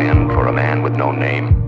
alien for a man with no name.